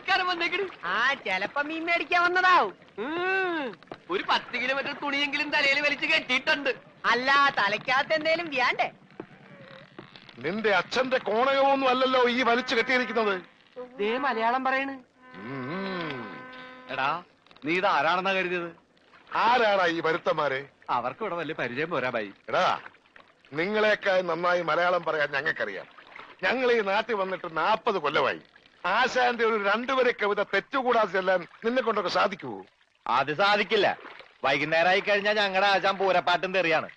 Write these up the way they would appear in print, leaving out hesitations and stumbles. നിന്റെ അച്ഛന്റെ കോണകമൊന്നും അല്ലല്ലോ ഈ വലിച്ചു കെട്ടിയിരിക്കുന്നത്. ദേ മലയാളം പറയണേ. എടാ നീ ഇത് ആരാണെന്നാ കരുതിയത്? ആരാടാ ഈ വരുത്തന്മാരെ? അവർക്ക് ഇവിടെ വലിയ പരിചയം പോരാ ഭായി. എടാ നിങ്ങളെക്കാൾ നന്നായി മലയാളം പറയാൻ ഞങ്ങൾക്കറിയാം. ഞങ്ങൾ ഈ നാട്ടിൽ വന്നിട്ട് 40 കൊല്ലമായി. ആശാന്റെ ഒരു 2 വരി കവിത തെറ്റുകൂടാതെ ചെല്ലാൻ നിന്നെ കൊണ്ടൊക്കെ സാധിക്കുവോ? അത് സാധിക്കില്ല. വൈകുന്നേരമായി കഴിഞ്ഞാൽ ഞങ്ങളുടെ ആശാൻ പൂരപ്പാട്ടും തെറിയാണ്.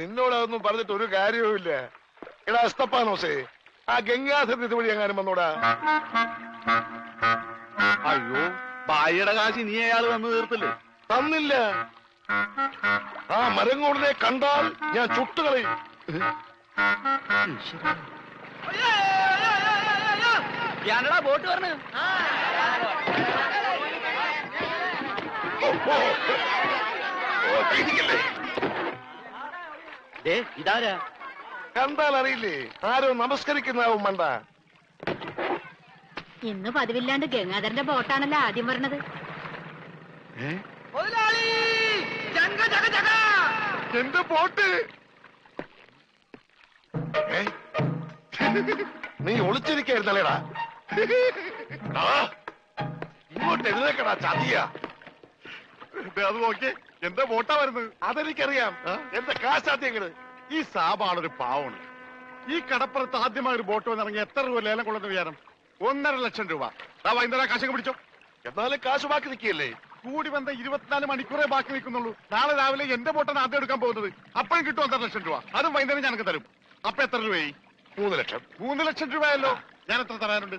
നിന്നോടൊന്നും പറഞ്ഞിട്ട് ഒരു കാര്യവും ഇല്ല. എടാ എസ്തപ്പാനോസേ, ആ ഗംഗാധരൻ ഇതുവഴി എങ്ങാനും വന്നോടാ. അയ്യോ ഭായിയുടെ കാശി നീ അയാൾ വന്നു തീർത്തില്ലേ? തന്നില്ല. ആ മരങ്ങോടിനെ കണ്ടാൽ ഞാൻ ചുട്ടുകളയും. ഞാനടാ ബോട്ട് പറഞ്ഞു. ഇതാരാ? കണ്ടാൽ അറിയില്ലേ? ആരോ നമസ്കരിക്കുന്നാവും മണ്ട. ഇന്ന് പതിവില്ലാണ്ട് ഗംഗാധരന്റെ ബോട്ടാണല്ലോ ആദ്യം വരണത്. എന്റെ ബോട്ട് നീ ഒളിച്ചിരിക്കായിരുന്നല്ലേടാ? ഇങ്ങോട്ട് എഴുന്നേക്കടാ ചതിയാ. അത് നോക്കി എന്റെ ബോട്ടാ വരുന്നത്. അതെനിക്കറിയാം. എന്റെ കാശാദ്യങ്ങള് ഈ സാബാണൊരു പാവമാണ്. ഈ കടപ്പുറത്ത് ആദ്യമായി ഒരു ബോട്ട് വന്നിറങ്ങി എത്ര രൂപ ലേലം കൊള്ളുന്ന വിചാരം? 1,50,000 രൂപ. ആ വൈകുന്നേരം കാശൊക്കെ പിടിച്ചോ. എന്നാലും കാശ് ബാക്കി നിൽക്കിയല്ലേ? കൂടി വന്ന 24 മണിക്കൂറേ ബാക്കി നിൽക്കുന്നുള്ളൂ. നാളെ രാവിലെ എന്റെ ബോട്ടാണ് ആദ്യം എടുക്കാൻ പോകുന്നത്. അപ്പഴും കിട്ടും 1,50,000 രൂപ. അതും വൈകുന്നേരം ഞാനൊക്കെ തരും. അപ്പൊ എത്ര രൂപയായി? 3 ലക്ഷം. 3 ലക്ഷം രൂപയല്ലോ. ഞാൻ എത്ര തരാനുണ്ട്?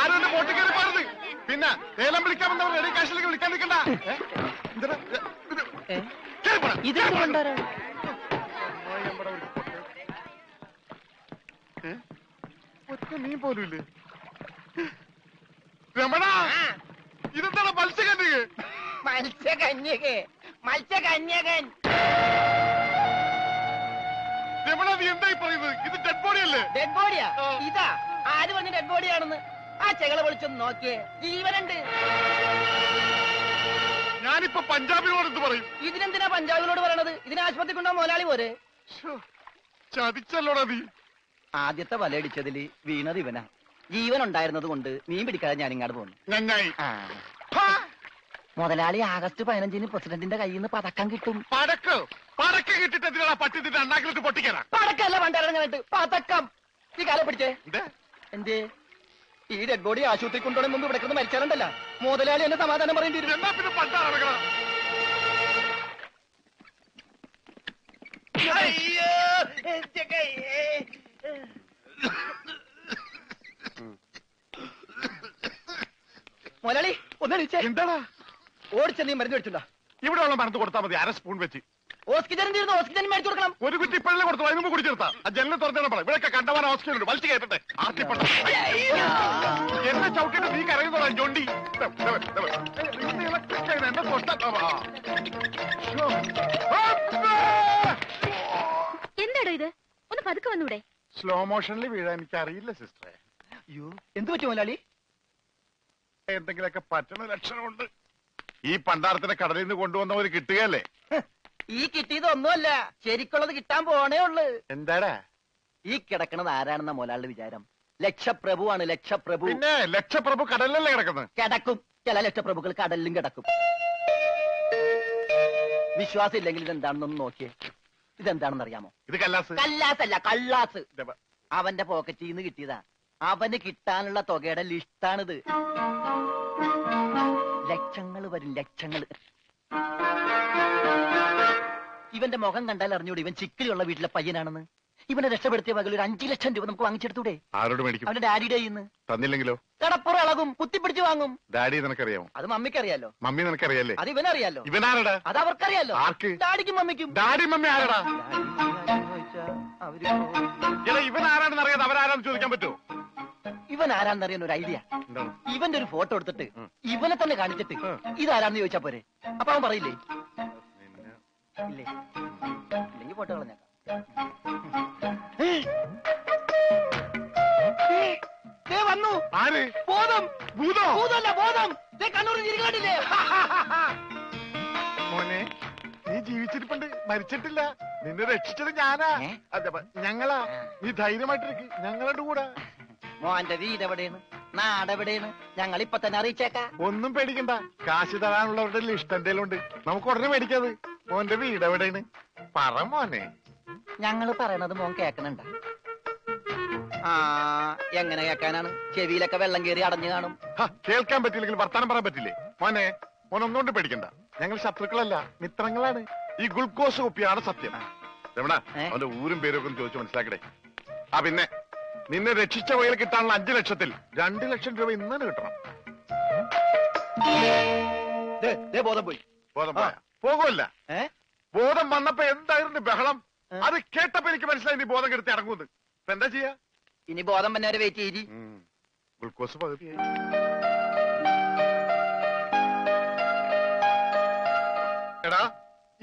ആരും എന്റെ ബോട്ടിൽ കയറി പാടുന്നത്. പിന്നെ ഏലം വിളിക്കാമെന്ന് പറഞ്ഞ എടേ കാശിലേക്ക് വിളിക്കാൻ നിൽക്കണ്ട. നീ പോലൂല്ലേ രമണ? ഇതെന്താണ് മത്സ്യകന്യക? മത്സ്യകന്യകൻ രമണ, നീ എന്തായി പറയുന്നത്? ഇത് ഡെഡ് ബോഡിയല്ലേ? ഡെഡ് ബോഡിയാ? ഇതാ ആര് പറഞ്ഞ ഡെഡ് ബോഡിയാണെന്ന്? ആ ചെകളെ വിളിച്ചൊന്ന് നോക്കിയേ, ജീവനുണ്ട്. ഞാനിപ്പോ പഞ്ചാബിനോട് എന്ത് പറയും? ഇതിനെന്തിനാ പഞ്ചാബിനോട് പറയണത്? ഇതിനെ ആശുപത്രി കൊണ്ടുപോകാൻ മുതലാളി പോരെ. ചതിച്ചല്ലോടാ നീ. ആദ്യത്തെ വലയടിച്ചതിൽ വീണത് ഇവനാ. ജീവൻ ഉണ്ടായിരുന്നത് കൊണ്ട് മീൻ പിടിക്കാതെ ഞാനിങ്ങാട് പോകുന്നു. മുതലാളി ആഗസ്റ്റ് 15-ന് പ്രസിഡന്റിന്റെ കയ്യിൽ നിന്ന് പതക്കം കിട്ടും. എന്തേ ഈ ഡെഡ് ബോഡി ആശുപത്രി കൊണ്ടുപോകണ മുമ്പ് ഇവിടെ കിടന്ന് മരിച്ചാലുണ്ടല്ല മുതലാളി എന്നെ സമാധാനം പറയേണ്ടി വരും. മുതലാളി ഒന്നണിച്ചേ. എന്താടാ ഓടിച്ച നീ മരുന്ന് മേടിച്ചിട്ടുണ്ടോ? ഇവിടെ ഉള്ള മരുന്ന് കൊടുത്താൽ മതി. 1/2 സ്പൂൺ വെച്ച് ഓക്സിജൻ തീർന്ന് ഓക്സിജൻ മേടിച്ചു കൊടുക്കണം. ഒരു കുറ്റി പിള്ളേ കൊടുത്തു. അതിന് കൂടി ചേർത്താ ആ ജനലിൽ തുറന്നു പറയാം. ഇവിടെ കണ്ടവാൻ ഓക്സിജൻ ഉണ്ട്. വലിച്ചു കയറ്റട്ടെ. എന്നെ ചവിട്ടിട്ട് നീ കരയുന്നതാ ജോണ്ടി. എന്നെ എന്താടോ ഇത്? ഒന്ന് പതുക്കെ വന്നൂടെ? സ്ലോ മോഷനിൽ വീഴാൻ എനിക്ക് അറിയില്ല സിസ്റ്ററെ. അയ്യോ എന്ത് പറ്റും മുതലാളി? എന്തെങ്കിലൊക്കെ പറ്റുന്ന ലക്ഷണമുണ്ട്. ഈ പണ്ടാരത്തിനെ കടലിൽ നിന്ന് കൊണ്ടുവന്നവര് കിട്ടുകയല്ലേ? ഈ കിട്ടിയത് ഒന്നുമല്ല, ശരിക്കുള്ളത് കിട്ടാൻ പോണേ ഉള്ളു. എന്താടാ ഈ കിടക്കണത്? ആരാണെന്ന മുതലാളിയുടെ വിചാരം? ലക്ഷപ്രഭുവാണ്. ലക്ഷപ്രഭു. പിന്നെ ലക്ഷപ്രഭു കടലിലല്ലേ കിടക്കുന്നത്? കിടക്കും. ചില ലക്ഷപ്രഭുക്കൾ കടലിലും കിടക്കും. വിശ്വാസം ഇല്ലെങ്കിൽ ഇതെന്താണെന്നൊന്ന് നോക്കിയേ. ഇതെന്താണെന്നറിയാമോ? ഇത് കല്ലാസ്. കല്ലാസല്ല, കള്ളാസ്. അവന്റെ പോക്കറ്റിൽ നിന്ന് കിട്ടിയതാ. അവന് കിട്ടാനുള്ള തുകയുടെ ലിസ്റ്റാണിത്. ലക്ഷങ്ങൾ വരും, ലക്ഷങ്ങൾ. ഇവന്റെ മുഖം കണ്ടാൽ അറിഞ്ഞൂടി ഇവൻ ചിക്കിലുള്ള വീട്ടിലെ പയ്യനാണെന്ന്. ഇവനെ രക്ഷപ്പെടുത്തിയ പകൽ ഒരു 5 ലക്ഷം രൂപ നമുക്ക് വാങ്ങിച്ചെടുത്തൂടെ? ആരോട് മേടിക്കും? അവന്റെ ഡാഡിയുടെ കയ്യിൽ നിന്ന്. തന്നില്ലെങ്കിലോ? കടപ്പുറം ഇളകും, കുത്തിപ്പിടിച്ച് വാങ്ങും. ഡാഡി നിനക്കറിയാമോ? അത് മമ്മിക്കറിയാലോ. മമ്മി നിനക്കറിയാലേ? അത് ഇവനറിയാലോ. ഇവനാരടാ? അത് അവർക്കറിയാലോ. ആർക്ക്? ഡാഡിക്കും മമ്മിക്കും. ഡാഡി മമ്മി ആരടാ? ഇല്ല ഇവനാരാണെന്ന് അറിയാതെ അവരാരാണെന്ന് ചോദിക്കാൻ പറ്റുമോ? ഇവൻ ആരാന്നറിയാൻ ഒരു ഐഡിയ. ഇവന്റെ ഒരു ഫോട്ടോ എടുത്തിട്ട് ഇവനെ തന്നെ കാണിച്ചിട്ട് ഇതാരാന്ന് ചോദിച്ചാ പോരെ? അപ്പൊ അവൻ പറയില്ലേ? ഇല്ലേ? ഇല്ലെങ്കിൽ ഫോട്ടോ കളഞ്ഞേക്കാം. വന്നു ബോധം ഭൂതമല്ല ബോധം കണ്ണൂർ തിരികണ്ടില്ലേ? മോനെ നീ ജീവിച്ചിരിപ്പുണ്ട്, മരിച്ചിട്ടില്ല. നിന്നെ രക്ഷിച്ചത് ഞാനാ, ഞങ്ങളാ. നീ ധൈര്യമായിട്ടിരിക്കും, ഞങ്ങളുടെ കൂടെ. മോന്റെ വീട് എവിടെയാണ്, നാടെവിടെയാണ് ഞങ്ങൾ ഇപ്പൊ തന്നെ അറിയിച്ചേക്കാം. ഒന്നും പേടിക്കണ്ട, കാശ് തരാനുള്ളവരുടെ ലിസ്റ്റ് എന്തെങ്കിലും ഉണ്ട്, നമുക്ക് ഉടനെ മേടിക്കാത്. മോന്റെ വീട് എവിടെയാണ് പറ മോനെ. ഞങ്ങൾ പറയണത് മോൻ കേക്കണണ്ട. ആ എങ്ങനെ കേക്കാനാണ്? ചെവിയിലൊക്കെ വെള്ളം കയറി അടഞ്ഞു കാണും. കേൾക്കാൻ പറ്റില്ലെങ്കിൽ വർത്താനം പറയാൻ പറ്റില്ലേ? മോനെ മോനൊന്നുകൊണ്ട് പേടിക്കണ്ട, ഞങ്ങൾ ശത്രുക്കളല്ല, മിത്രങ്ങളാണ്. ഈ ഗ്ലൂക്കോസ് കുപ്പിയാണ് സത്യം. അവന്റെ ഊരും പേരും ഒക്കെ ചോദിച്ചു മനസ്സിലാക്കടേ. ആ പിന്നെ നിന്നെ രക്ഷിച്ച വകയിൽ കിട്ടാനുള്ള 5 ലക്ഷത്തിൽ 2 ലക്ഷം രൂപ ഇന്നലെ കിട്ടണം. ബോധം പോയി, ബോധം പോകുമല്ല. ബോധം വന്നപ്പോ എന്തായിരുന്നു ബഹളം, അത് കേട്ടപ്പോ എനിക്ക് മനസ്സിലായി നീ ബോധം കെടുത്തി ഇറങ്ങുന്നത്. ഇപ്പൊ എന്താ ചെയ്യാ? ഇനി ബോധം വന്നവരെ വെയിറ്റ് ചെയ്തി. ഗ്ലൂക്കോസ് പകുതിയായി. എടാ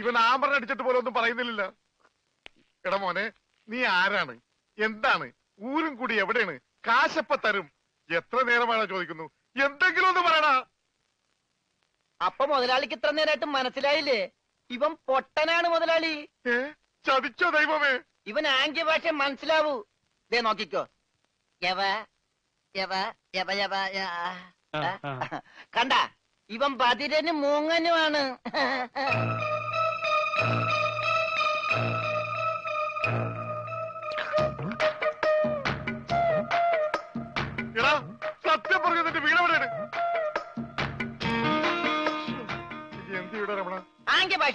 ഇവൻ ആമ്പറിനടിച്ചിട്ട് പോലെ ഒന്നും പറയുന്നില്ല. എടാ മോനെ നീ ആരാണ്, എന്താണ്, ഊരും കൂടി എവിടെയാണ്, കാശപ്പ തരും, എത്ര നേരമാണോ ചോദിക്കുന്നു, എന്തെങ്കിലും ഒന്ന് പറയടാ. അപ്പൊ മുതലാളിക്ക് ഇത്ര നേരമായിട്ട് മനസ്സിലായില്ലേ? ഇവൻ പൊട്ടനാണ് മുതലാളി. ചതിച്ചോ ദൈവമേ. ഇവൻ ആംഗ്യ ഭാഷ മനസ്സിലാവൂ. ദേ നോക്കിക്കോ, കണ്ട ഇവൻ പതിരനും മൂങ്ങനുമാണ്. സത്യം പറഞ്ഞു നിന്റെ വീടെവിടെയാണ്? എന്തിവിടെ രമണ? ആംഗ്യ ഭാഷ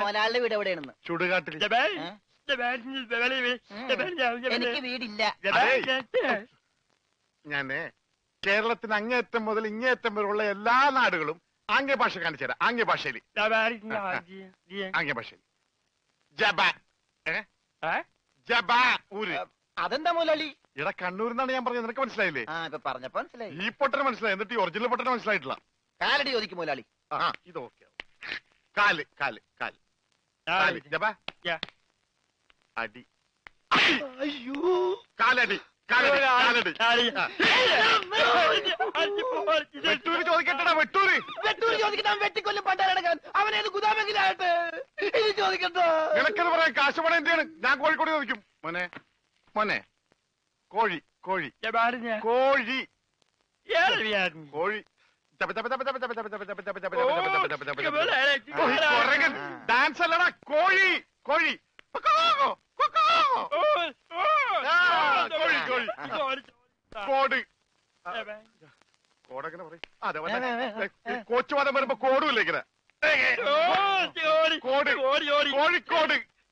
മോനാളുടെ വീട് എവിടെയാണെന്ന്? ചുടുകാട്ടിൽ. എനിക്ക് വീടില്ല. ഞാന് കേരളത്തിന് അങ്ങേയറ്റം മുതൽ ഇങ്ങേയറ്റം വരെയുള്ള എല്ലാ നാടുകളും ആംഗ്യ ഭാഷ കാണിച്ചു തരാം. ആംഗ്യ ഭാഷയിൽ, ആംഗ്യ ഭാഷയിൽ ജപാൻ. അതെന്താ മുതലാളി? എടാ കണ്ണൂർ എന്നാണ് ഞാൻ പറഞ്ഞത്, നിനക്ക് മനസ്സിലായില്ലേ? പറഞ്ഞപ്പോ മനസ്സിലായി. ഈ പൊട്ടന് മനസ്സിലായി, എന്നിട്ട് ഈ ഒറിജിനൽ പൊട്ടന് മനസ്സിലായിട്ടില്ല. കാലടി ചോദിക്കും മുതലാളി. ഇതൊക്കെ കാല് കാല് കാല് അടി. അയ്യോ കാലടി കാലടി. വെട്ടൂര് ചോദിക്കട്ടെടാ, വെട്ടൂര് വെട്ടൂര് ചോദിക്കട്ടെ. വെട്ടിക്കൊല്ലും പണ്ടാരടക്കാൻ അവനേത് ഗുദാമെങ്കിലാകട്ടെ ഇത് ചോദിക്കട്ടെ. നിനക്കത് പറയാം, കാശുപണം എന്തിനാണ്? ഞാൻ കോഴിക്കോട് ചോദിക്കും. മോനെ മോനെ കോഴി കോഴി കോഴി കോഴി. ഡാൻസ് അല്ലടാ, കോഴി കോഴി കോഴി കോഴി. കോട് കോടങ്ങനെ പറയും. അതെ കോച്ചുവാദം വരുമ്പോ കോടും ഇല്ല. ഇങ്ങനെ കോട് കോഴിക്കോട് കോഴിക്കോട്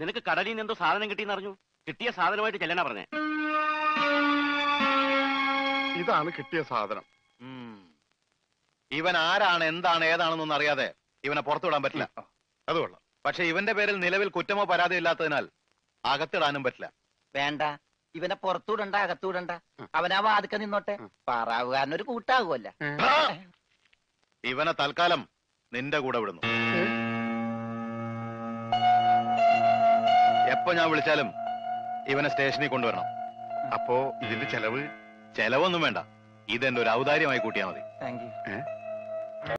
നിനക്ക് കടലിൽ നിന്ന് എന്തോ സാധനം കിട്ടിയെന്ന് അറിഞ്ഞു. കിട്ടിയ സാധനമായിട്ട് ചെല്ലാനാ പറഞ്ഞേ. ഇതാണ് കിട്ടിയ സാധനം. ഇവൻ ആരാണ്, എന്താണ്, ഏതാണെന്നൊന്നും അറിയാതെ ഇവനെ പുറത്തുവിടാൻ പറ്റില്ല. അതുകൊള്ളാം. പക്ഷെ ഇവന്റെ പേരിൽ നിലവിൽ കുറ്റമോ പരാതിയോ ഇല്ലാത്തതിനാൽ അകത്തിടാനും പറ്റില്ല. വേണ്ട, ഇവനെ പുറത്തൂടണ്ട, അകത്തൂടണ്ട, അവനാ വാതുക്കെ നിന്നോട്ടെ. പാറാവുകാരനൊരു കൂട്ടാകുമല്ല. ഇവനെ തൽക്കാലം നിന്റെ കൂടെ വിടുന്നു. എപ്പോ ഞാൻ വിളിച്ചാലും ഇവനെ സ്റ്റേഷനിൽ കൊണ്ടുവരണം. അപ്പോ ഇതിന്റെ ചെലവൊന്നും വേണ്ട, ഇതെന്റെ ഒരു ഔദാര്യമായി കൂട്ടിയാൽ മതി.